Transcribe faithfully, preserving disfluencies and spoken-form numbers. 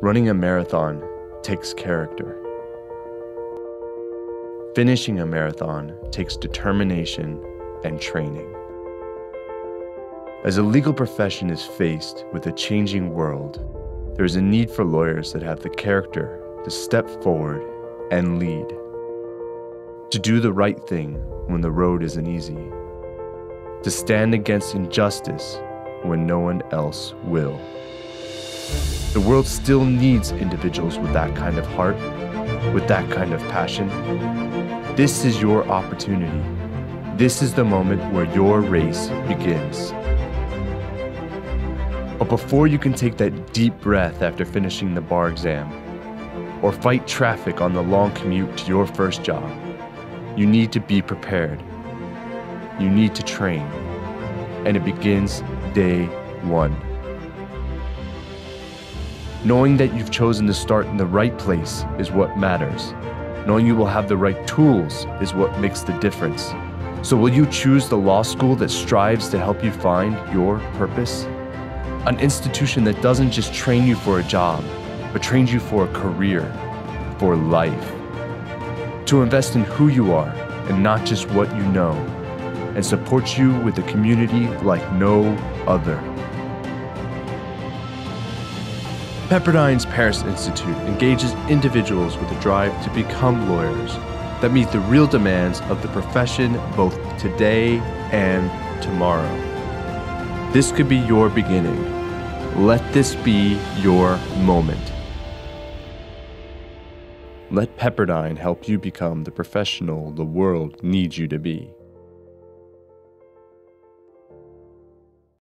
Running a marathon takes character. Finishing a marathon takes determination and training. As the legal profession is faced with a changing world, there is a need for lawyers that have the character to step forward and lead, to do the right thing when the road isn't easy, to stand against injustice when no one else will. The world still needs individuals with that kind of heart, with that kind of passion. This is your opportunity. This is the moment where your race begins. But before you can take that deep breath after finishing the bar exam, or fight traffic on the long commute to your first job, you need to be prepared. You need to train. And it begins day one. Knowing that you've chosen to start in the right place is what matters. Knowing you will have the right tools is what makes the difference. So will you choose the law school that strives to help you find your purpose? An institution that doesn't just train you for a job, but trains you for a career, for life. To invest in who you are and not just what you know, and supports you with a community like no other. Pepperdine's Parris Institute engages individuals with a drive to become lawyers that meet the real demands of the profession both today and tomorrow. This could be your beginning. Let this be your moment. Let Pepperdine help you become the professional the world needs you to be.